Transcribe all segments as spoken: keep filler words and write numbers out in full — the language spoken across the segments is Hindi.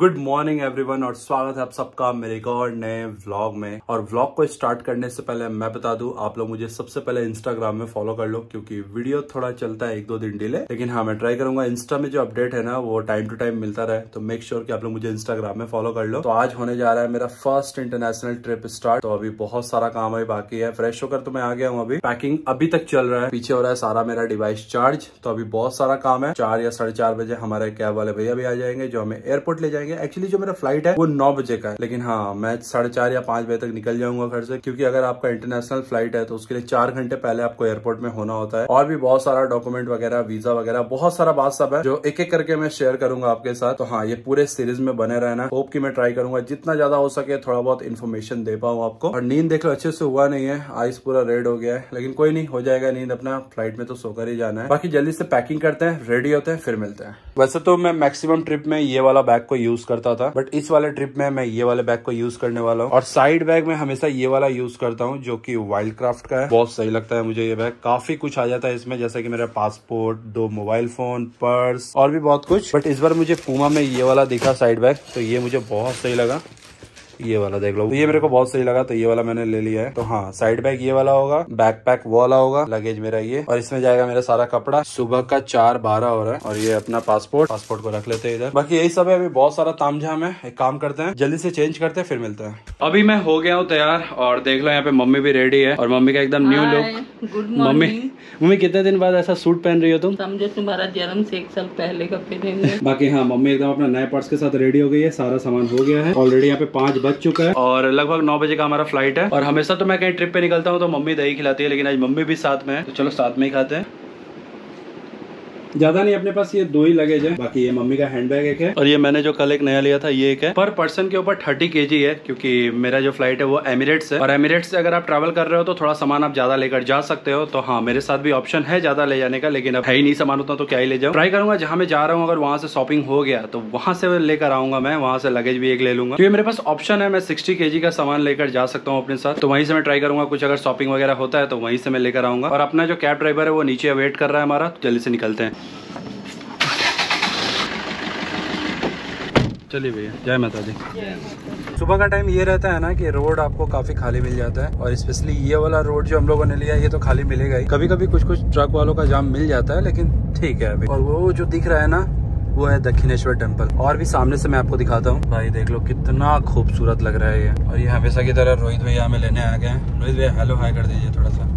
गुड मॉर्निंग एवरीवन और स्वागत है आप सबका मेरे एक और नए व्लॉग में। और व्लॉग को स्टार्ट करने से पहले मैं बता दूं, आप लोग मुझे सबसे पहले इंस्टाग्राम में फॉलो कर लो, क्योंकि वीडियो थोड़ा चलता है एक दो दिन डिले, लेकिन हाँ मैं ट्राई करूंगा इंस्टा में जो अपडेट है ना वो टाइम टू टाइम मिलता रहे। तो मेक श्योर sure कि आप लोग मुझे इंस्टाग्राम में फॉलो कर लो। तो आज होने जा रहा है मेरा फर्स्ट इंटरनेशनल ट्रिप स्टार्ट। तो अभी बहुत सारा काम अभी बाकी है। फ्रेश होकर तो मैं आ गया हूँ, अभी पैकिंग अभी तक चल रहा है, पीछे हो रहा है सारा मेरा डिवाइस चार्ज। तो अभी बहुत सारा काम है। चार या साढ़े चार बजे हमारे कैब वाले भैया भी आ जाएंगे जो हमें एयरपोर्ट जाएंगे। एक्चुअली जो मेरा फ्लाइट है वो नौ बजे का है, लेकिन हाँ मैं साढ़े चार या पांच बजे तक निकल जाऊंगा घर से, क्योंकि अगर आपका इंटरनेशनल फ्लाइट है तो उसके लिए चार घंटे पहले आपको एयरपोर्ट में होना होता है। और भी बहुत सारा डॉक्यूमेंट वगैरह, वीजा वगैरह, बहुत सारा बात सब है जो एक एक करके मैं शेयर करूंगा आपके साथ। तो हाँ ये पूरे सीरीज में बने रहना। होप की मैं ट्राई करूंगा जितना ज्यादा हो सके थोड़ा बहुत इन्फॉर्मेशन दे पाऊँ आपको। और नींद देख लो, अच्छे से हुआ नहीं है, आइस पूरा रेड हो गया है, लेकिन कोई नहीं, हो जाएगा नींद अपना, फ्लाइट में तो सोकर ही जाना है। बाकी जल्दी से पैकिंग करते हैं, रेडी होते हैं, फिर मिलते हैं। वैसे तो मैं मैक्सिमम ट्रिप में ये वाला बैग यूज करता था, बट इस वाले ट्रिप में मैं ये वाले बैग को यूज करने वाला हूँ। और साइड बैग में हमेशा ये वाला यूज करता हूँ जो कि वाइल्डक्राफ्ट का है। बहुत सही लगता है मुझे ये बैग, काफी कुछ आ जाता है इसमें, जैसे कि मेरा पासपोर्ट, दो मोबाइल फोन, पर्स और भी बहुत कुछ। बट इस बार मुझे पूमा में ये वाला दिखा साइड बैग, तो ये मुझे बहुत सही लगा। ये वाला देख लो, ये मेरे को बहुत सही लगा, तो ये वाला मैंने ले लिया है। तो हाँ साइड बैग ये वाला होगा, बैकपैक वो वाला होगा, लगेज मेरा ये, और इसमें जाएगा मेरा सारा कपड़ा। सुबह का चार बारह हो रहा है। और ये अपना पासपोर्ट, पासपोर्ट को रख लेते हैं इधर। बाकी यही सब है, अभी बहुत सारा तामझाम है। एक काम करते हैं जल्दी से चेंज करते हैं, फिर मिलते हैं। अभी मैं हो गया हूँ तैयार और देख लो यहाँ पे मम्मी भी रेडी है, और मम्मी का एकदम new look. Good morning. Mummy कितने दिन बाद ऐसा सूट पहन रही हो तुम? समझो तुम्हारा जन्म से एक साल पहले का पहने। बाकी हाँ मम्मी एकदम अपना नए पर्स के साथ रेडी हो गई है, सारा सामान हो गया है। ऑलरेडी यहाँ पे पाँच बज चुका है और लगभग नौ बजे का हमारा फ्लाइट है। और हमेशा तो मैं कहीं ट्रिप पे निकलता हूँ तो मम्मी दही खिलाती है, लेकिन आज मम्मी भी साथ में है, तो चलो साथ में ही खाते हैं। ज्यादा नहीं, अपने पास ये दो ही लगेज है। बाकी ये मम्मी का हैंडबैग एक है, और ये मैंने जो कल एक नया लिया था ये एक है। पर पर्सन के ऊपर थर्टी केजी है, क्योंकि मेरा जो फ्लाइट है वो एमिरेट्स है, और एमिरेट्स से अगर आप ट्रैवल कर रहे हो तो थोड़ा सामान आप ज्यादा लेकर जा सकते हो। तो हाँ मेरे साथ भी ऑप्शन है ज्यादा ले जाने का, लेकिन अब है ही नहीं सामान उतना, तो क्या ही ले जाऊँ। ट्राई करूंगा जहाँ मैं जा रहा हूँ अगर वहाँ से शॉपिंग हो गया तो वहाँ से लेकर आऊंगा, मैं वहाँ से लगेज भी एक ले लूंगा, क्योंकि मेरे पास ऑप्शन है। मैं सिक्सटी केजी का सामान लेकर जा सकता हूँ अपने साथ, तो वहीं से मैं ट्राई करूंगा। कुछ अगर शॉपिंग वगैरह होता है तो वहीं से मैं लेकर आऊंगा। और अपना जो कैब ड्राइवर है वो नीचे वेट कर रहा है हमारा, जल्दी से निकलते हैं। चलिए भैया, जय माता दी। सुबह का टाइम ये रहता है ना कि रोड आपको काफी खाली मिल जाता है, और स्पेशली ये वाला रोड जो हम लोगों ने लिया ये तो खाली मिलेगा ही। कभी कभी कुछ कुछ ट्रक वालों का जाम मिल जाता है, लेकिन ठीक है अभी। और वो जो दिख रहा है ना वो है दक्षिणेश्वर टेम्पल, और भी सामने से मैं आपको दिखाता हूँ। भाई देख लो कितना खूबसूरत लग रहा है ये। और ये हमेशा की तरह रोहित भैया हमें लेने आ गए हैं। रोहित भैया हेलो हाई कर दीजिए थोड़ा सा।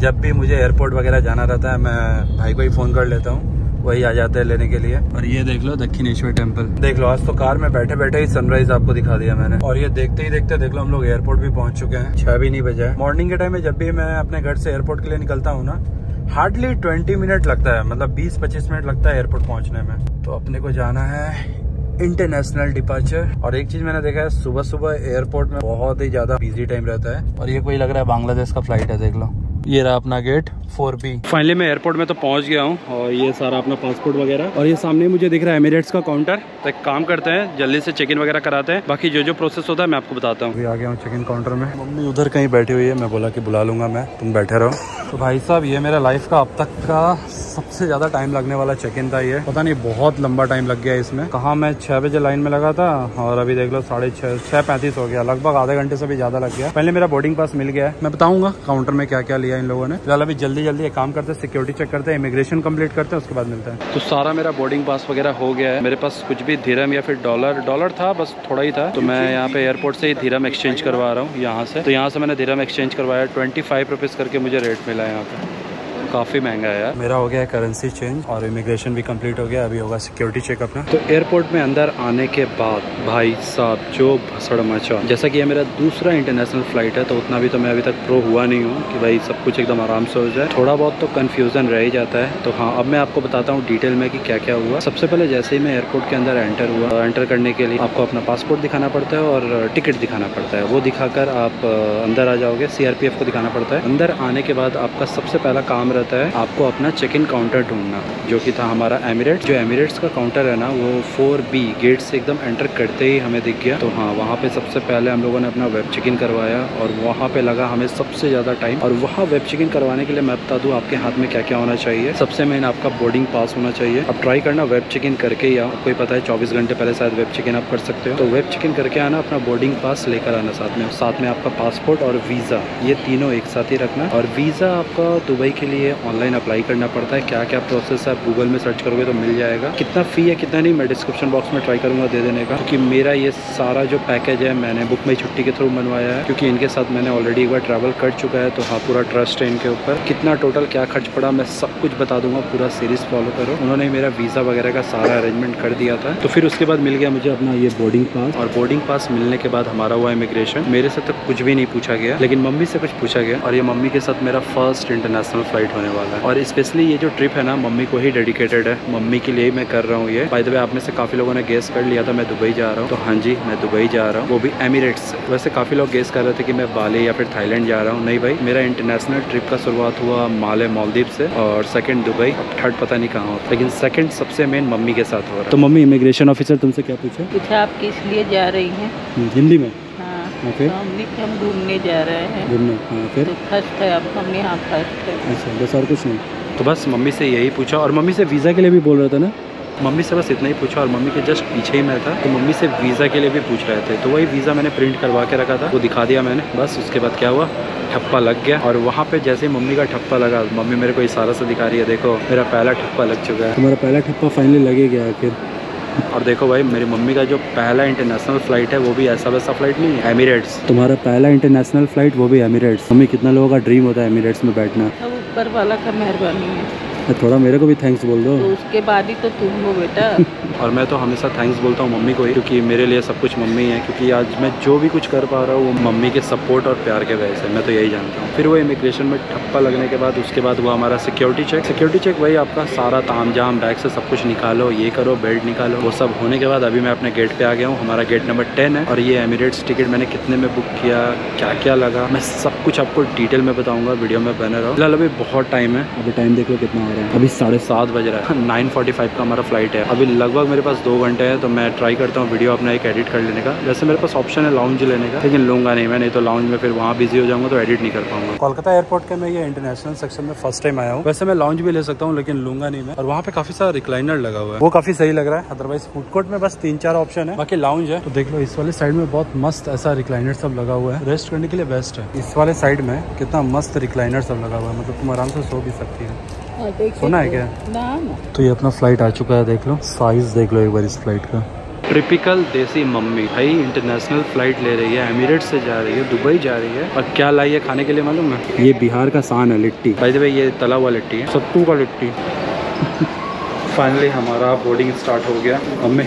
जब भी मुझे एयरपोर्ट वगैरह जाना रहता है मैं भाई को ही फोन कर लेता हूँ, वही आ जाता है लेने के लिए। और ये देख लो दक्षिणेश्वर टेम्पल, देख लो आज तो कार में बैठे बैठे ही सनराइज आपको दिखा दिया मैंने। और ये देखते ही देखते देख लो हम लोग एयरपोर्ट भी पहुंच चुके हैं, छह भी नहीं बजा है। मॉर्निंग के टाइम में जब भी मैं अपने घर से एयरपोर्ट के लिए निकलता हूँ ना, हार्डली ट्वेंटी मिनट लगता है, मतलब बीस पच्चीस मिनट लगता है एयरपोर्ट पहुँचने में। तो अपने को जाना है इंटरनेशनल डिपार्चर। और एक चीज मैंने देखा है, सुबह सुबह एयरपोर्ट में बहुत ही ज्यादा बिजी टाइम रहता है। और ये कोई लग रहा है बांग्लादेश का फ्लाइट है, देख लो ये रहा अपना गेट फोर बी। फाइनली मैं एयरपोर्ट में तो पहुंच गया हूँ, और ये सारा अपना पासपोर्ट वगैरह। और ये सामने मुझे दिख रहा है एमिरेट्स का काउंटर, तो एक काम करते हैं जल्दी से चेक इन वगैरह कराते हैं। बाकी जो जो प्रोसेस होता है मैं आपको बताता हूँ। अभी आ गया हूँ चेक इन काउंटर में, मम्मी उधर कहीं बैठी हुई है, मैं बोला कि बुला लूंगा मैं, तुम बैठे रहो। तो भाई साहब ये मेरा लाइफ का अब तक का सबसे ज्यादा टाइम लगने वाला चेक इन था ये, पता नहीं बहुत लंबा टाइम लग गया इसमें। कहाँ मैं छह बजे लाइन में लगा था, और अभी देख लो साढ़े छः छः पैंतीस हो गया, लगभग आधे घंटे से भी ज्यादा लग गया। पहले मेरा बोर्डिंग पास मिल गया है, मैं बताऊंगा काउंटर में क्या क्या लिया इन लोगों ने। फिलहाल अभी जल्दी जल्दी एक काम करते हैं, सिक्योरिटी चेक करते हैं, इमिग्रेशन कंप्लीट करते हैं, उसके बाद मिलते हैं। तो सारा मेरा बोर्डिंग पास वगैरह हो गया है। मेरे पास कुछ भी धीरम या फिर डॉलर डॉलर था, बस थोड़ा ही था, तो मैं यहाँ पे एयरपोर्ट से ही धीरम एक्सचेंज करवा रहा हूँ यहाँ से। तो यहाँ से मैंने धीरम एक्सचेंज करवाया, ट्वेंटी फाइव रुपीज़ करके मुझे रेट मिला है यहाँ पे, काफ़ी महंगा है यार। मेरा हो गया है करेंसी चेंज, और इमिग्रेशन भी कंप्लीट हो गया, अभी होगा सिक्योरिटी चेक अपना। तो एयरपोर्ट में अंदर आने के बाद भाई साहब जो भसड़ मचा। जैसा कि ये मेरा दूसरा इंटरनेशनल फ्लाइट है, तो उतना भी तो मैं अभी तक प्रो हुआ नहीं हूँ कि भाई सब कुछ एकदम आराम से हो जाए, थोड़ा बहुत तो कन्फ्यूज़न रह ही जाता है। तो हाँ अब मैं आपको बताता हूँ डिटेल में कि क्या क्या हुआ। सबसे पहले जैसे ही मैं एयरपोर्ट के अंदर एंटर हुआ, एंटर करने के लिए आपको अपना पासपोर्ट दिखाना पड़ता है और टिकट दिखाना पड़ता है, वो दिखाकर आप अंदर आ जाओगे। सी आर पी एफ को दिखाना पड़ता है। अंदर आने के बाद आपका सबसे पहला काम रहता है आपको अपना चेक इन काउंटर ढूंढना, जो कि था हमारा एमिरेट्स। जो एमिरेट्स का काउंटर है ना वो फोर बी गेट से एकदम एंटर करते ही हमें दिख गया। तो हाँ, वहाँ पे सबसे पहले हम लोगों ने अपना वेब चेक इन करवाया और वहाँ पे लगा हमें सबसे ज़्यादा टाइम। और वहाँ वेब चेक इन करवाने के लिए मैं बता दूँ आपके हाथ में क्या क्या होना चाहिए। सबसे मेन आपका बोर्डिंग पास होना चाहिए। आप ट्राई करना वेब चेक इन करके ही, आपको ही पता है चौबीस घंटे पहले शायद वेब चेक इन आप कर सकते हो। तो वेब चेक इन करके आना, अपना बोर्डिंग पास लेकर आना साथ में, साथ में आपका पासपोर्ट और वीज़ा, ये तीनों एक साथ ही रखना। और वीज़ा आपका दुबई के लिए ऑनलाइन अप्लाई करना पड़ता है। क्या क्या प्रोसेस है आप गूगल में सर्च करोगे तो मिल जाएगा। कितना फ़ी है कितना नहीं मैं डिस्क्रिप्शन बॉक्स में ट्राई करूँगा दे देने का, क्योंकि मेरा ये सारा जो पैकेज है मैंने बुक माई छुट्टी के थ्रू बनवाया है, क्योंकि इनके साथ मैंने ऑलरेडी एक बार ट्रैवल कर चुका है। तो हाँ, पूरा ट्रस्ट है इनके ऊपर। कितना टोटल क्या खर्च पड़ा मैं सब कुछ बता दूंगा, पूरा सीरीज़ फॉलो करो। उन्होंने मेरा वीज़ा वगैरह का सारा अरेंजमेंट कर दिया था। तो फिर उसके बाद मिल गया मुझे अपना ये बोर्डिंग पास, और बोर्डिंग पास मिलने के बाद हमारा हुआ इमिग्रेशन। मेरे से तक कुछ भी नहीं पूछा गया, लेकिन मम्मी से कुछ पूछा गया। और ये मम्मी के साथ मेरा फर्स्ट इंटरनेशनल फ्लाइट होने वाला है, और स्पेशली ये जो ट्रिप है ना मम्मी को ही डेडिकेटेड है, मम्मी के लिए ही मैं कर रहा हूँ ये। बाय द वे, आप में से काफ़ी लोगों ने गेस कर लिया था मैं दुबई जा रहा हूँ। तो हाँ जी, मैं दुबई जा रहा हूँ, वो भी एमिरेट्स। वैसे काफ़ी लोग गेस कर रहे थे कि मैं बाली या फिर थाईलैंड जा रहा हूँ। नहीं भाई, मेरा इंटरनेशनल ट्रिप का शुरुआत हुआ माले मालदीव से, और सेकंड दुबई, थर्ड पता नहीं कहाँ होता, लेकिन सेकंड सबसे मेन मम्मी के साथ हो रहा है। तो मम्मी, इमिग्रेशन ऑफिसर तुमसे क्या पूछा? पूछा आप किस लिए जा रही हैं? हिंदी में। Okay. तो हम घूमने जा रहे हैं। घूमने, फिर फर्स्ट है आपका, हम यहाँ फर्स्ट है। अच्छा, बस और कुछ नहीं। तो बस मम्मी से यही पूछा, और मम्मी से वीज़ा के लिए भी बोल रहा था ना, मम्मी से बस इतना ही पूछा। और मम्मी के जस्ट पीछे ही मैं था, तो मम्मी से वीज़ा के लिए भी पूछ रहे थे। तो वही वीज़ा मैंने प्रिंट करवा के रखा था, वो दिखा दिया मैंने। बस उसके बाद क्या हुआ, ठप्पा लग गया। और वहाँ पे जैसे ही मम्मी का ठप्पा लगा, मम्मी मेरे को इशारा से दिखा रही है, देखो मेरा पहला ठप्पा लग चुका है। तुम्हारा पहला ठप्पा फाइनली लगे गया आखिर। और देखो भाई, मेरी मम्मी का जो पहला इंटरनेशनल फ्लाइट है वो भी ऐसा वैसा फ्लाइट नहीं है, एमिरेट्स। तुम्हारा पहला इंटरनेशनल फ्लाइट, वो भी एमिरेट्स। मम्मी, कितना लोगों का ड्रीम होता है एमिरेट्स में बैठना। ऊपर वाला का मेहरबानी है। थोड़ा मेरे को भी थैंक्स बोल दो, तो उसके बाद ही तो तुम हो बेटा। और मैं तो हमेशा थैंक्स बोलता हूँ मम्मी को ही, क्योंकि मेरे लिए सब कुछ मम्मी है। क्योंकि आज मैं जो भी कुछ कर पा रहा हूँ वो मम्मी के सपोर्ट और प्यार के वजह से, मैं तो यही जानता हूँ। फिर वो इमिग्रेशन में ठप्पा लगने के बाद, उसके बाद हुआ हमारा सिक्योरिटी चेक। सिक्योरिटी चेक वही आपका सारा ताम झाम, बैग से सब कुछ निकालो, ये करो, बेल्ट निकालो, वो सब होने के बाद अभी मैं अपने गेट पर आ गया हूँ। हमारा गेट नंबर टेन है। और ये एमिरेट्स टिकट मैंने कितने में बुक किया, क्या क्या लगा, मैं सब कुछ आपको डिटेल में बताऊँगा, वीडियो में बने रहो। फिलहाल अभी बहुत टाइम है, अभी टाइम देख लो कितना हो रहा है, अभी साढ़े सात बज रहा है। नाइन फोर्टी फाइव का हमारा फ्लाइट है। अभी लगभग मेरे पास दो घंटे हैं, तो मैं ट्राई करता हूँ वीडियो अपना एक एडिट कर लेने का। वैसे मेरे पास ऑप्शन है लाउंज लेने का, लेकिन लूँगा नहीं मैं, नहीं तो लाउंज में फिर वहाँ बिजी हो जाऊँगा, तो एडिट नहीं कर पाऊँगा। कोलकाता एयरपोर्ट के मैं ये इंटरनेशनल सेक्शन में फर्स्ट टाइम आया हूँ। वैसे मैं लाउंज भी ले सकता हूँ, लेकिन लूँगा नहीं मैं। और वहाँ पे काफी सारा रिक्लाइनर लगा हुआ है, वो काफी सही लग रहा है। अदरवाइज फूड कोर्ट में बस तीन चार ऑप्शन है, बाकी लाउंज है। तो देख लो, इस वाले साइड में बहुत मस्त ऐसा रिक्लाइनर सब लगा हुआ है, रेस्ट करने के लिए बेस्ट है। इस वाले साइड में कितना मस्त रिक्लाइनर सब लगा हुआ है, मतलब तुम आराम से सो भी सकती है। सुना है क्या ना, ना। तो ये अपना फ्लाइट आ चुका है, देख लो साइज, देख लो एक बार इस फ्लाइट का। ट्रिपिकल देसी मम्मी भाई, इंटरनेशनल फ्लाइट ले रही है, एमिरेट्स से जा रही है, दुबई जा रही है। और क्या लाई है खाने के लिए मालूम है? ये बिहार का शान है, लिट्टी। भाई भाई, ये तला हुआ लिट्टी है, सत्तू का लिट्टी। फाइनली हमारा बोर्डिंग स्टार्ट हो गया। मम्मी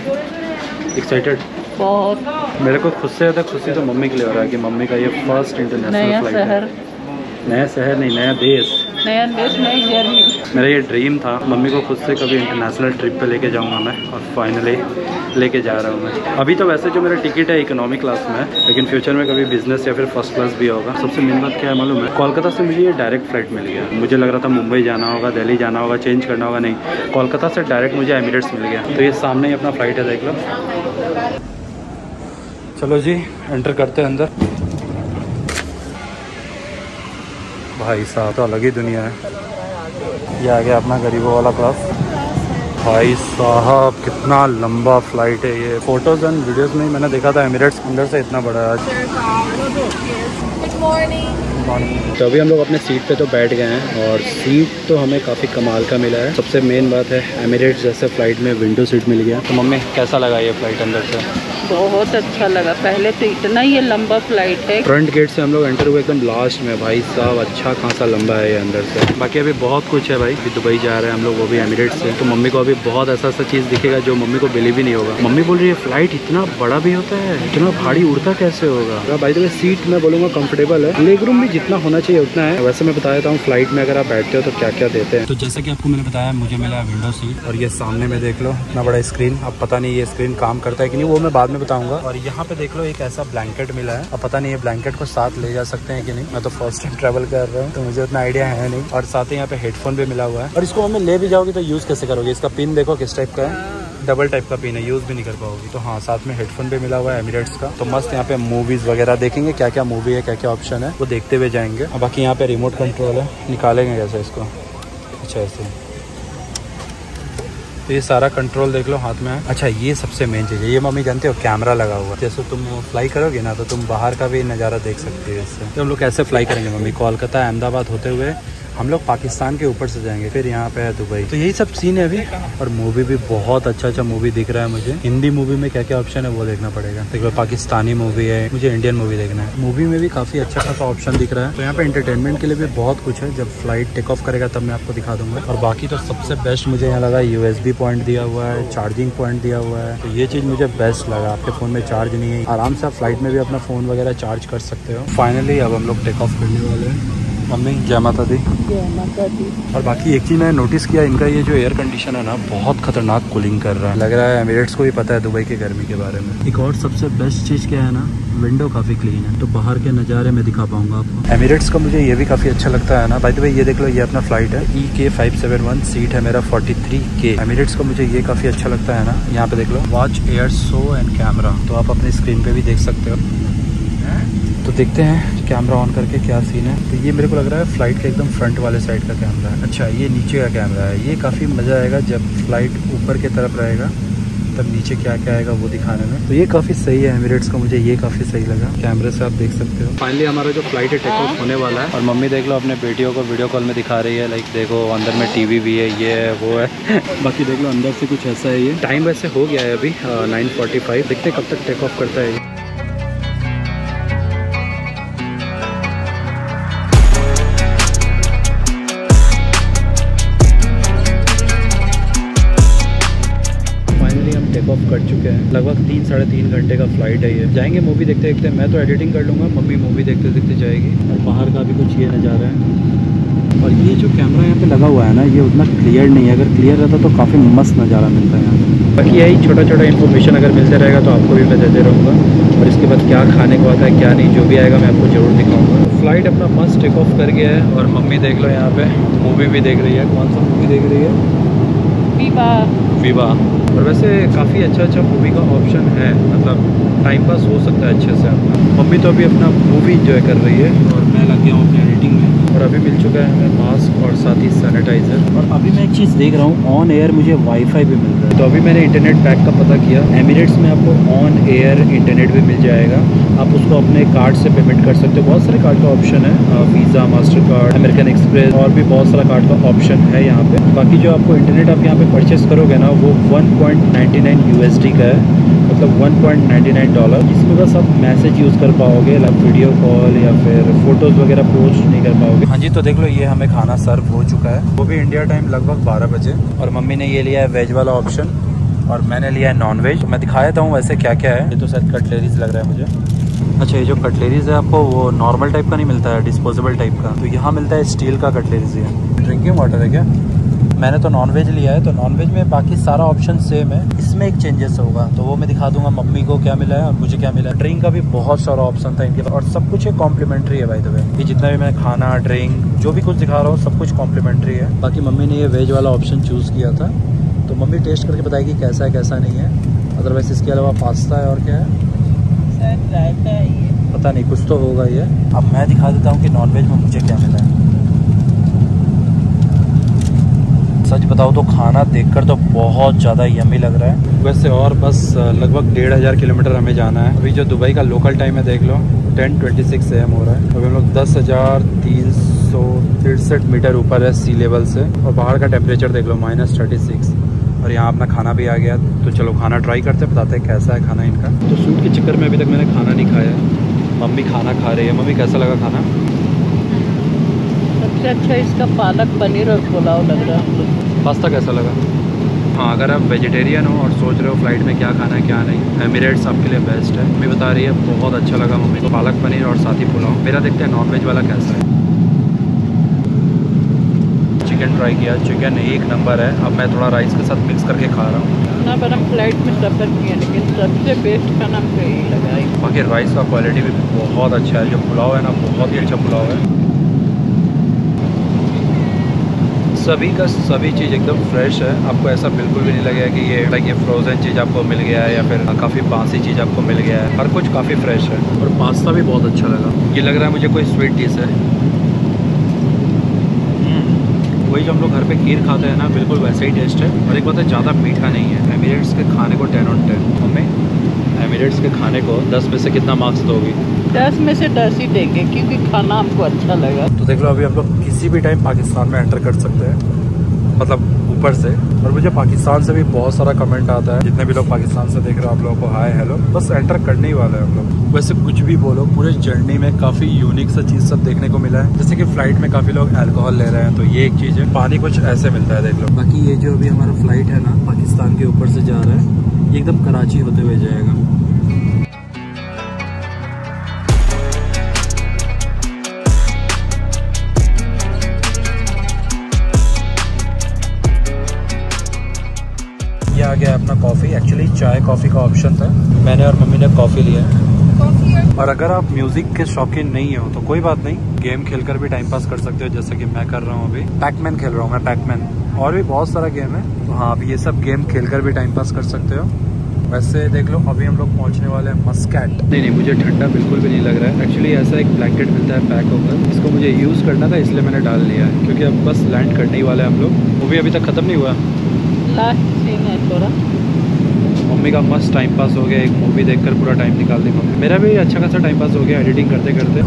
एक्साइटेड बहुत, मेरे को खुद से ज़्यादा खुशी तो मम्मी के लिए हो रहा है कि मम्मी का ये फर्स्ट इंटरनेशनल फ्लाइट है। नया शहर नहीं, नया देश, नया देश, नई जर्नी। मेरा ये ड्रीम था, मम्मी को खुद से कभी इंटरनेशनल ट्रिप पे लेके जाऊंगा मैं, और फाइनली लेके जा रहा हूँ मैं। अभी तो वैसे जो मेरा टिकट है इकोनॉमी क्लास में है, लेकिन फ्यूचर में कभी बिजनेस या फिर फर्स्ट क्लास भी होगा। सबसे मेन बात क्या है मालूम है, कोलकाता से मुझे ये डायरेक्ट फ्लाइट मिल गया। मुझे लग रहा था मुंबई जाना होगा, दिल्ली जाना होगा, चेंज करना होगा, नहीं, कोलकाता से डायरेक्ट मुझे एमिरेट्स मिल गया। तो ये सामने ही अपना फ्लाइट है, देख लो। चलो जी, एंटर करते हैं अंदर। भाई साहब, तो अलग ही दुनिया है। ये आ गया अपना गरीबों वाला क्लास। भाई साहब, कितना लंबा फ्लाइट है ये। फोटोज एंड वीडियोस में मैंने देखा था एमिरेट्स अंदर से इतना बड़ा है आज। तो अभी हम लोग अपने सीट पे तो बैठ गए हैं, और सीट तो हमें काफ़ी कमाल का मिला है। सबसे मेन बात है, एमिरेट्स जैसे फ्लाइट में विंडो सीट मिल गया। तो मम्मी, कैसा लगा ये फ्लाइट अंदर से? बहुत अच्छा लगा। पहले तो इतना ही लंबा फ्लाइट है। फ्रंट गेट से हम लोग एंटर हुए एकदम लास्ट में। भाई साहब, अच्छा खासा लंबा है ये अंदर से। बाकी अभी बहुत कुछ है भाई, दुबई जा रहे हैं हम लोग, वो भी एमिरेट्स से। तो मम्मी को अभी बहुत ऐसा ऐसा चीज़ दिखेगा जो मम्मी को बिलीव ही नहीं होगा। मम्मी बोल रही है फ्लाइट इतना बड़ा भी होता है, इतना भारी उड़ता कैसे होगा। भाई देखिए, सीट मैं बोलूँगा कम्फर्टेबल है, लेग रूम भी जितना होना चाहिए उतना है। वैसे मैं बता देता हूँ फ्लाइट में अगर आप बैठते हो तो क्या क्या देते हैं। तो जैसा कि आपको मैंने बताया, मुझे मिला विंडो सीट और ये सामने में देख लो इतना बड़ा स्क्रीन। अब पता नहीं ये स्क्रीन काम करता है कि नहीं, वो मैं बाद में बताऊंगा। और यहाँ पे देख लो एक ऐसा ब्लैंकेट मिला है। अब पता नहीं ये ब्लैंकेट को साथ ले जा सकते हैं कि नहीं, मैं तो फर्स्ट टाइम ट्रेवल कर रहा हूँ तो मुझे उतना आइडिया है नहीं। और साथ ही यहाँ पे हेडफोन भी मिला हुआ है। और इसको हमें ले भी जाओगे तो यूज़ कैसे करोगे? इसका पिन देखो किस टाइप का है, डबल टाइप का पिन है, यूज़ भी नहीं कर पाओगी। तो हाँ, साथ में हेडफोन भी मिला हुआ है एमिरेट्स का। तो मस्त यहाँ पे मूवीज़ वगैरह देखेंगे, क्या क्या मूवी है, क्या क्या ऑप्शन है, वो देखते हुए जाएंगे। और बाकी यहाँ पे रिमोट कंट्रोल है, निकालेंगे कैसे इसको, अच्छा ऐसे। तो ये सारा कंट्रोल देख लो हाथ में है। अच्छा ये सबसे मेन चीज़ है, ये मम्मी जानते हो कैमरा लगा हुआ है। जैसे तुम फ्लाई करोगे ना तो तुम बाहर का भी नज़ारा देख सकती हो इससे। तो हम लोग कैसे फ्लाई करेंगे मम्मी? कोलकाता अहमदाबाद होते हुए हम लोग पाकिस्तान के ऊपर से जाएंगे, फिर यहाँ पे है दुबई। तो यही सब सीन है अभी। और मूवी भी बहुत अच्छा अच्छा मूवी दिख रहा है मुझे। हिंदी मूवी में क्या क्या ऑप्शन है वो देखना पड़ेगा। देखो पाकिस्तानी मूवी है, मुझे इंडियन मूवी देखना है। मूवी में भी काफ़ी अच्छा खासा ऑप्शन दिख रहा है। तो यहाँ पे एंटरटेनमेंट के लिए भी बहुत कुछ है। जब फ्लाइट टेक ऑफ करेगा तब मैं आपको दिखा दूंगा। और बाकी तो सबसे बेस्ट मुझे यहाँ लगा यू एस बी पॉइंट दिया हुआ है, चार्जिंग पॉइंट दिया हुआ है। तो ये चीज़ मुझे बेस्ट लगा। आपके फ़ोन में चार्ज नहीं है, आराम से आप फ्लाइट में भी अपना फ़ोन वगैरह चार्ज कर सकते हो। फाइनली अब हम लोग टेक ऑफ करने वाले हैं। मम्मी जय माता दी। जय माता दी। और बाकी एक चीज़ मैंने नोटिस किया, इनका ये जो एयर कंडीशन है ना, बहुत खतरनाक कूलिंग कर रहा है। लग रहा है एमिरेट्स को भी पता है दुबई की गर्मी के बारे में। एक और सबसे बेस्ट चीज़ क्या है ना, विंडो काफ़ी क्लीन है, तो बाहर के नज़ारे में दिखा पाऊंगा आपको। एमिरेट्स का मुझे ये भी काफ़ी अच्छा लगता है ना। बाय द वे ये देख लो, ये अपना फ्लाइट है ई के फाइव सेवन वन, सीट है मेरा फोर्टी थ्री के। एमिरेट्स का मुझे ये काफ़ी अच्छा लगता है ना। यहाँ पे देख लो watch air show and camera, तो आप अपने स्क्रीन पर भी देख सकते हो। तो देखते हैं कैमरा ऑन करके क्या सीन है। तो ये मेरे को लग रहा है फ्लाइट के एकदम फ्रंट वाले साइड का कैमरा है। अच्छा ये नीचे का कैमरा है, ये काफ़ी मज़ा आएगा जब फ्लाइट ऊपर की तरफ रहेगा तब नीचे क्या क्या आएगा वो दिखाने में। तो ये काफ़ी सही है एमिरेट्स का, मुझे ये काफ़ी सही लगा। कैमरे से आप देख सकते हो। फाइनली हमारा जो फ्लाइट है टेक ऑफ होने वाला है। और मम्मी देख लो अपने बेटियों को वीडियो कॉल में दिखा रही है, लाइक देखो अंदर में टीवी भी है, ये है वो है। बाकी देख लो अंदर से कुछ ऐसा है। ये टाइम वैसे हो गया है अभी नाइन फोर्टी फाइव, देखते कब तक टेक ऑफ करता है। कर चुके हैं, लगभग तीन साढ़े तीन घंटे का फ्लाइट है ये। जाएंगे मूवी देखते देखते, मैं तो एडिटिंग कर लूँगा, मम्मी मूवी देखते देखते जाएगी। और बाहर का भी कुछ ये नज़ारा है। और ये जो कैमरा यहाँ पे लगा हुआ है ना, ये उतना क्लियर नहीं है, अगर क्लियर रहता तो काफ़ी मस्त नज़ारा मिलता है यहाँ पे। बाकी यही छोटा छोटा इन्फॉर्मेशन अगर मिलते रहेगा तो आपको भी मैं देते रहूँगा। और इसके बाद क्या खाने को आता है क्या नहीं, जो भी आएगा मैं आपको ज़रूर दिखाऊँगा। फ्लाइट अपना मस्त टेक ऑफ कर गया है। और मम्मी देख लो यहाँ पे मूवी भी देख रही है। कौन सा मूवी देख रही है? विवा। और वैसे काफ़ी अच्छा अच्छा मूवी का ऑप्शन है, मतलब टाइम पास हो सकता है अच्छे से आपका। मम्मी तो अभी अपना मूवी इंजॉय कर रही है और मैं लग गया हूँ अपनी एडिटिंग में। और अभी मिल चुका है हमें मास्क और साथ ही सैनिटाइज़र। और अभी मैं एक चीज़ देख रहा हूँ, ऑन एयर मुझे वाईफाई भी मिल रहा है। तो अभी मैंने इंटरनेट पैक का पता किया, एमिरेट्स में आपको ऑन एयर इंटरनेट भी मिल जाएगा। आप उसको अपने कार्ड से पेमेंट कर सकते हो। बहुत सारे कार्ड का ऑप्शन है, visa, master card, American express और भी बहुत सारा कार्ड का ऑप्शन है यहाँ पर। बाकी जो आपको इंटरनेट आप यहाँ पे परचेस करोगे ना, वो one point nine nine U S D का है, मतलब one point nine nine dollar. इसके बस आप मैसेज यूज़ कर पाओगे, लाइक वीडियो कॉल या फिर फोटोज़ वगैरह पोस्ट नहीं कर पाओगे। हाँ जी, तो देख लो ये हमें खाना सर्व हो चुका है, वो भी इंडिया टाइम लगभग बारह बजे। और मम्मी ने ये लिया है वेज वाला ऑप्शन और मैंने लिया है नॉन वेज। तो मैं दिखा देता हूँ वैसे क्या क्या है। ये तो शायद कटलेरीज लग रहा है मुझे। अच्छा ये जो कटलेरीज है आपको वो नॉर्मल टाइप का नहीं मिलता है, डिस्पोजेबल टाइप का, तो यहाँ मिलता है स्टील का कटलेरीज। है ड्रिंकिंग वाटर है क्या? मैंने तो नॉनवेज लिया है, तो नॉनवेज में बाकी सारा ऑप्शन सेम है। इसमें एक चेंजेस होगा तो वो मैं दिखा दूंगा मम्मी को क्या मिला है और मुझे क्या मिला है। ड्रिंक का भी बहुत सारा ऑप्शन था इनके, और सब कुछ एक कॉम्प्लीमेंट्री है भाई। तो ये जितना भी मैं खाना, ड्रिंक, जो भी कुछ दिखा रहा हूँ सब कुछ कॉम्प्लीमेंट्री है। बाकी मम्मी ने ये वेज वाला ऑप्शन चूज़ किया था, तो मम्मी टेस्ट करके बताएगी कैसा है कैसा नहीं है। अदरवाइज इसके अलावा पास्ता है और क्या है, पता नहीं कुछ तो होगा ये। अब मैं दिखा देता हूँ कि नॉनवेज में मुझे क्या मिला है। सच बताओ तो खाना देखकर तो बहुत ज़्यादा यम्मी लग रहा है वैसे। और बस लगभग डेढ़ हज़ार किलोमीटर हमें जाना है। अभी जो दुबई का लोकल टाइम है देख लो ten twenty six A M हो रहा है। अभी हम लोग दस हज़ार तीन सौ तिरसठ मीटर ऊपर है सी लेवल से। और बाहर का टेम्परेचर देख लो माइनस थर्टी सिक्स। और यहाँ अपना खाना भी आ गया, तो चलो खाना ट्राई करते हैं, बताते हैं कैसा है खाना इनका। तो सूट के चक्कर में अभी तक मैंने खाना नहीं खाया। मम्मी खाना खा रही है। मम्मी कैसा लगा खाना? सबसे अच्छा इसका पालक पनीर और पुलाव लग रहा है। पास्ता कैसा लगा? हाँ, अगर आप वेजिटेरियन हो और सोच रहे हो फ्लाइट में क्या खाना है क्या नहीं, एमिरेट्स आपके लिए बेस्ट है। मम्मी बता रही है बहुत अच्छा लगा मम्मी को, पालक पनीर और साथ ही पुलाव। मेरा देखते हैं नॉनवेज वाला कैसा है। चिकन ट्राई किया, चिकन एक नंबर है। अब मैं थोड़ा राइस के साथ मिक्स करके खा रहा हूँ ना, पर हम फ्लाइट में सफ़र किए लेकिन सबसे बेस्ट खाना हमको यही लगा। बाकी राइस का क्वालिटी भी बहुत अच्छा है, जो पुलाव है ना बहुत ही अच्छा पुलाव है। सभी का सभी चीज़ एकदम फ्रेश है, आपको ऐसा बिल्कुल भी नहीं लगेगा कि ये लाइक ये फ्रोजन चीज़ आपको मिल गया है या फिर काफ़ी बासी चीज़ आपको मिल गया है। हर कुछ काफ़ी फ्रेश है और पास्ता भी बहुत अच्छा लगा। ये लग रहा है मुझे कोई स्वीट डिश है, वही जो हम लोग घर पे खीर खाते हैं ना बिल्कुल वैसे ही टेस्ट है। और एक बात है, ज़्यादा मीठा नहीं है। एमिरेट्स के खाने को टेन ऑन टेन हमें एमिरेट्स के खाने को दस में से कितना मार्क्स दोगी? दस में से दस ही देंगे क्योंकि खाना हमको अच्छा लगा। तो देख लो अभी हम लोग किसी भी टाइम पाकिस्तान में एंटर कर सकते हैं, मतलब ऊपर से। और मुझे पाकिस्तान से भी बहुत सारा कमेंट आता है, जितने भी लोग पाकिस्तान से देख रहे हो आप लोगों को हाय हेलो। बस एंटर करने ही वाला है हम लोग। वैसे कुछ भी बोलो, पूरे जर्नी में काफ़ी यूनिक सा चीज़ सब देखने को मिला है। जैसे कि फ्लाइट में काफ़ी लोग अल्कोहल ले रहे हैं तो ये एक चीज़ है, पानी कुछ ऐसे मिलता है देख लो। बाकी ये जो अभी हमारा फ्लाइट है ना पाकिस्तान के ऊपर से जा रहा है, एकदम कराची होते हुए जाएगा। आ गया अपना कॉफ़ी, एक्चुअली चाय कॉफ़ी का ऑप्शन था, मैंने और मम्मी ने कॉफ़ी लिया। और अगर आप म्यूजिक के शौकीन नहीं हो तो कोई बात नहीं, गेम खेलकर भी टाइम पास कर सकते हो, जैसा कि मैं कर रहा हूँ अभी। पैकमैन खेल रहा हूँ मैं, पैकमैन। और भी बहुत सारा गेम है, तो हाँ आप ये सब गेम खेलकर भी टाइम पास कर सकते हो। वैसे देख लो अभी हम लोग पहुंचने वाले हैं मस्कैट। नहीं नहीं मुझे ठंडा बिल्कुल भी नहीं लग रहा है। एक्चुअली ऐसा एक ब्लैंकेट मिलता है पैक होकर, इसको मुझे यूज़ करना था इसलिए मैंने डाल लिया है, क्योंकि अब बस लैंड करने ही वाले हैं हम लोग। वो भी अभी तक ख़त्म नहीं हुआ, लास्ट सीन है थोड़ा। मम्मी का मस्त टाइम पास हो गया, एक मूवी देखकर पूरा टाइम निकाल दी मम्मी। मेरा भी अच्छा खासा टाइम पास हो गया एडिटिंग करते करते।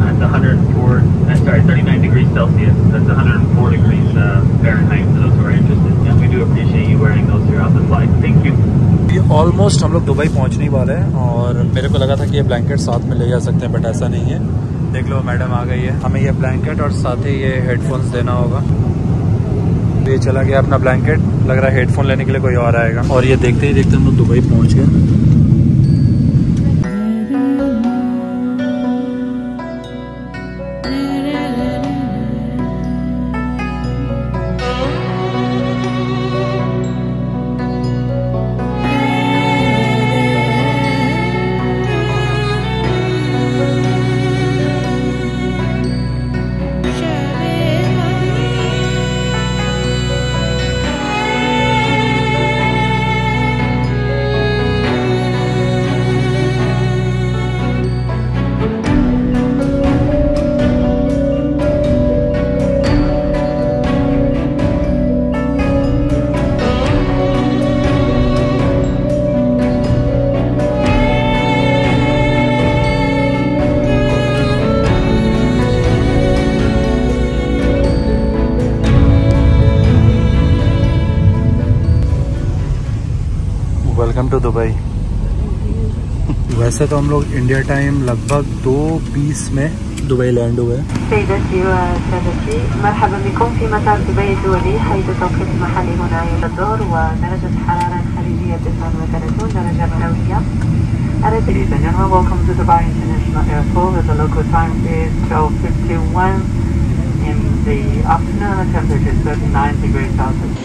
That's one hundred four. I'm sorry, thirty-nine degrees Celsius. That's one hundred four degrees uh, Fahrenheit. For those who are interested, and we do appreciate you wearing those throughout the flight. Thank you. ये almost हम लोग दुबई पहुंचने वाले हैं और मेरे को लगा था कि ये ब्लैंकेट साथ में ले जा सकते हैं, बट ऐसा नहीं है। देख लो मैडम आ गई है, हमें ये ब्लैंकेट और साथ ही ये हेडफोन्स देना होगा। ये चला गया अपना ब्लैंकेट, लग रहा है हेडफोन लेने के लिए कोई और आएगा। और ये देखते ही देखते हम लोग दुबई पहुँच गए। Welcome to Dubai. वैसे तो हम लोग इंडिया टाइम लगभग दो बीस में दुबई लैंड हुए।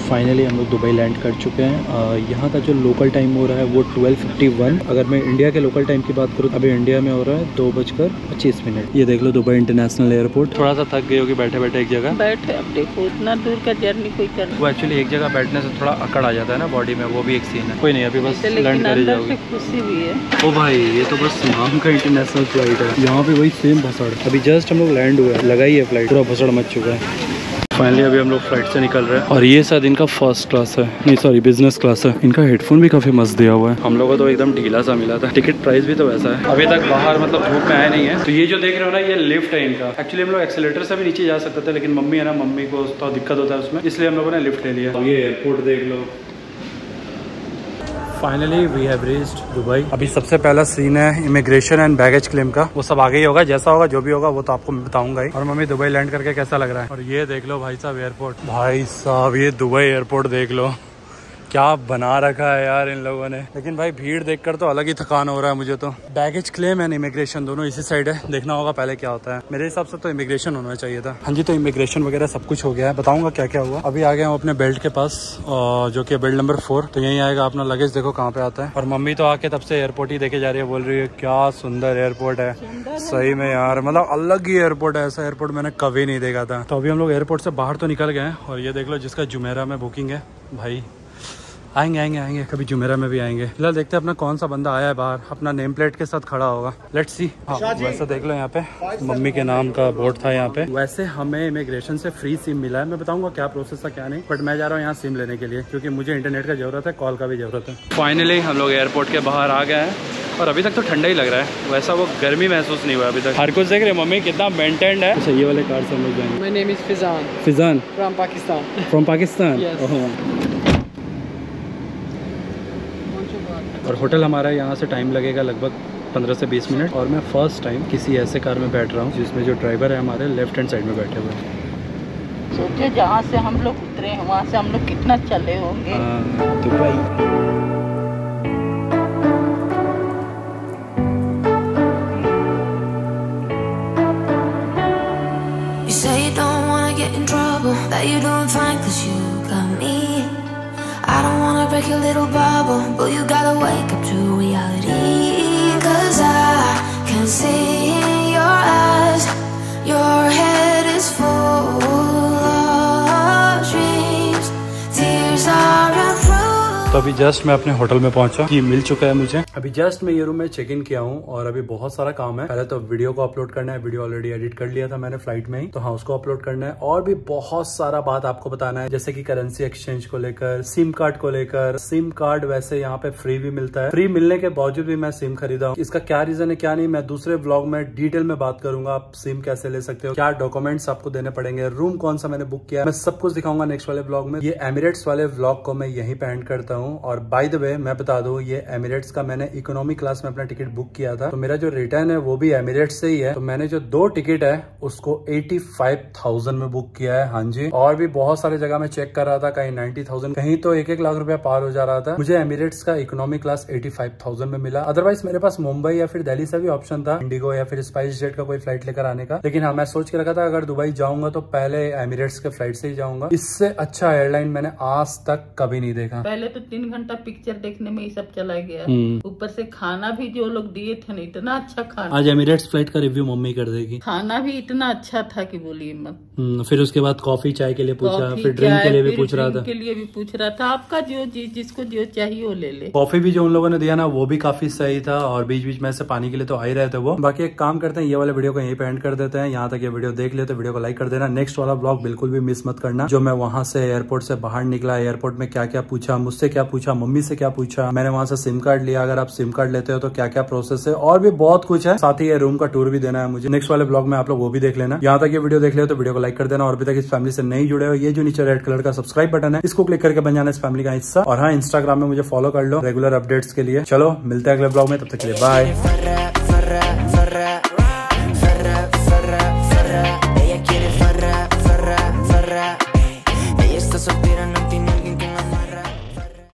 फाइनली हम लोग दुबई लैंड कर चुके हैं। यहाँ का जो लोकल टाइम हो रहा है वो ट्वेल्व फिफ्टी वन। अगर मैं इंडिया के लोकल टाइम की बात करूँ, अभी इंडिया में हो रहा है दो बजकर पच्चीस मिनट। ये देख लो दुबई इंटरनेशनल एयरपोर्ट। थोड़ा सा थक गए होगी बैठे बैठे एक जगह बैठे। अब देखो इतना दूर का जर्नी कोई कर, वो एक्चुअली एक जगह बैठने से थोड़ा अकड़ आ जाता है ना बॉडी में, वो भी एक सीन है। कोई नहीं, अभी बस लैंड कर जाओगे। खुशी भी है। ओ भाई ये तो बस नाम का इंटरनेशनल फ्लाइट है, यहाँ पे वही सेम भसड़। अभी जस्ट हम लोग लैंड हुए, लगाई है फ्लाइट, पूरा भसड़ मच चुका है। फाइनली अभी हम लोग फ्लाइट से निकल रहे हैं और ये शायद इनका फर्स्ट क्लास है, नहीं सॉरी बिजनेस क्लास है। इनका हेडफोन भी काफ़ी मस्त दिया हुआ है। हम लोगों को तो एकदम ढीला सा मिला था, टिकट प्राइस भी तो वैसा है। अभी तक बाहर मतलब धूप में आया नहीं है। तो ये जो देख रहे हो ना ये लिफ्ट है इनका। एक्चुअली हम लोग एक्सीलेटर से भी नीचे जा सकते थे, लेकिन मम्मी है ना, मम्मी को थोड़ा दिक्कत होता है उसमें, इसलिए हम लोगों ने लिफ्ट ले लिया। ये एयरपोर्ट देख लो। Finally we have reached Dubai. अभी सबसे पहला सीन है इमिग्रेशन एंड बैगेज क्लेम का, वो सब आगे ही होगा, जैसा होगा जो भी होगा वो तो आपको मैं बताऊंगा ही। और मम्मी दुबई लैंड करके कैसा लग रहा है? और ये देख लो भाई साहब एयरपोर्ट, भाई साहब ये दुबई एयरपोर्ट देख लो क्या बना रखा है यार इन लोगों ने। लेकिन भाई भीड़ देखकर तो अलग ही थकान हो रहा है मुझे तो। बैगेज क्लेम एंड इमिग्रेशन दोनों इसी साइड है, देखना होगा पहले क्या होता है। मेरे हिसाब से तो इमिग्रेशन होना चाहिए था। हाँ जी, तो इमिग्रेशन वगैरह सब कुछ हो गया है, बताऊंगा क्या क्या हुआ। अभी आ गए हम अपने बेल्ट के पास जो कि बेल्ट नंबर फोर, तो यही आएगा अपना लगेज, देखो कहाँ पे आता है। और मम्मी तो आके तब से एयरपोर्ट ही देखे जा रही है, बोल रही है क्या सुंदर एयरपोर्ट है। सही में यार, मतलब अलग ही एयरपोर्ट है, ऐसा एयरपोर्ट मैंने कभी नहीं देखा था। तो अभी हम लोग एयरपोर्ट से बाहर तो निकल गए और ये देख लो जिसका जुमेरा में बुकिंग है, भाई आएंगे आएंगे आएंगे कभी जुमेरा में भी आएंगे। फिलहाल देखते हैं अपना कौन सा बंदा आया है बाहर, अपना नेम प्लेट के साथ खड़ा होगा, लेट्स सी। हाँ, वैसे देख लो यहाँ पे मम्मी के नाम का बोर्ड था यहाँ पे। वैसे हमें इमिग्रेशन से फ्री सिम मिला है, मैं बताऊंगा क्या प्रोसेस था क्या नहीं, बट मैं जा रहा हूँ यहाँ सिम लेने के लिए क्योंकि मुझे इंटरनेट का जरूरत है, कॉल का भी जरूरत है। फाइनली हम लोग एयरपोर्ट के बाहर आ गए हैं और अभी तक तो ठंडा ही लग रहा है, वैसा वो गर्मी महसूस नहीं हुआ अभी तक। हर कुछ देख रहे मम्मी कितना मेंटेन्ड है। अच्छा ये वाले कार्ड समझ जाएंगे। My name is Fizan. Fizan from Pakistan. From Pakistan. और होटल हमारा यहाँ से टाइम लगेगा लगभग पंद्रह से बीस मिनट। और मैं फर्स्ट टाइम किसी ऐसे कार में बैठ रहा हूँ जिसमें जो ड्राइवर है हमारे लेफ्ट हैंड साइड में बैठे हुए हैं। सोचिए जहाँ से हम लोग उतरे हैं वहाँ से हम लोग कितना चले होंगे Dubai. I don't wanna break your little bubble, but you gotta wake up to reality. Cause I can see in your eyes, your head is full of dreams, tears are a proof. तो अभी जस्ट मैं अपने होटल में पहुंचा, ये मिल चुका है मुझे। अभी जस्ट मैं ये रूम में चेक इन किया हूँ और अभी बहुत सारा काम है। पहले तो वीडियो को अपलोड करना है, वीडियो ऑलरेडी एडिट कर लिया था मैंने फ्लाइट में ही, तो हाँ उसको अपलोड करना है। और भी बहुत सारा बात आपको बताना है, जैसे कि करेंसी एक्सचेंज को लेकर, सिम कार्ड को लेकर। सिम कार्ड वैसे यहाँ पे फ्री भी मिलता है, फ्री मिलने के बावजूद भी मैं सिम खरीदा हूँ। इसका क्या रीजन है क्या नहीं, मैं दूसरे ब्लॉग में डिटेल में बात करूंगा। आप सिम कैसे ले सकते हो, क्या डॉक्यूमेंट्स आपको देने पड़ेंगे, रूम कौन सा मैंने बुक किया, मैं सब कुछ दिखाऊंगा नेक्स्ट वाले ब्लॉग में। ये एमिरेट्स वाले ब्लॉग को मैं यहीं पे एंड करता हूँ। और बाय द वे मैं बता दूं, ये एमिरेट्स का मैंने इकोनॉमी क्लास में अपना टिकट बुक किया था, तो मेरा जो रिटर्न है वो भी एमिरेट्स से ही है। तो मैंने जो दो टिकट है उसको पचासी हज़ार में बुक किया है। हाँ जी, और भी बहुत सारी जगह मैं चेक कर रहा था, कहीं नब्बे हज़ार, कहीं तो एक एक लाख रुपया पार हो जा रहा था। मुझे एमिरेट्स का इकोनॉमी क्लास पचासी हज़ार में मिला। अदरवाइज मेरे पास मुंबई या फिर दिल्ली से भी ऑप्शन था, इंडिगो या फिर स्पाइस जेट का कोई फ्लाइट लेकर आने का। लेकिन हाँ, मैं सोच के रखा था अगर दुबई जाऊंगा तो पहले एमिरेट्स के फ्लाइट से ही जाऊंगा। इससे अच्छा एयरलाइन मैंने आज तक कभी नहीं देखा। पहले तो तीन घंटा पिक्चर देखने में ही सब चला गया, ऊपर से खाना भी जो लोग दिए थे ना, इतना अच्छा खाना। आज एमिरेट्स फ्लाइट का रिव्यू मम्मी कर देगी। खाना भी इतना अच्छा था कि बोलिए मत। फिर उसके बाद कॉफी चाय के लिए पूछा, फिर ड्रिंक के लिए भी पूछ रहा था के लिए भी पूछ रहा था आपका जो जी, जिसको जो चाहिए वो ले ले। कॉफी भी जो उन लोगों ने दिया ना वो भी काफी सही था, और बीच बीच में ऐसे पानी के लिए तो आ ही रहे थे वो। बाकी एक काम करते हैं, ये वाले वीडियो को यहीं पे एंड कर देते हैं। यहाँ तक ये वीडियो देख लेते, वीडियो को लाइक कर देना। नेक्स्ट वाला ब्लॉग बिल्कुल भी मिस मत करना, जो मैं वहाँ से एयरपोर्ट से बाहर निकला, एयरपोर्ट में क्या क्या पूछा, मुझसे क्या पूछा, मम्मी से क्या पूछा, मैंने वहाँ से सिम कार्ड लिया, अगर आप सिम कार्ड लेते हो तो क्या क्या प्रोसेस है, और भी बहुत कुछ है। साथ ही ये रूम का टूर भी देना है मुझे। नेक्स्ट वाले ब्लॉग में आप लोग वो भी देख लेना। यहाँ तक ये वीडियो देख ले तो वीडियो को लाइक कर देना। और अभी तक इस फैमिली से नहीं जुड़े हो, ये जो नीचे रेड कलर का सब्सक्राइब बटन है इसको क्लिक करके बन जाना इस फैमिली का हिस्सा। और हाँ, इंस्टाग्राम में मुझे फॉलो कर लो रेगुलर अपडेट्स के लिए। चलो मिलते हैं अगले ब्लॉग में, तब तक के लिए बाय।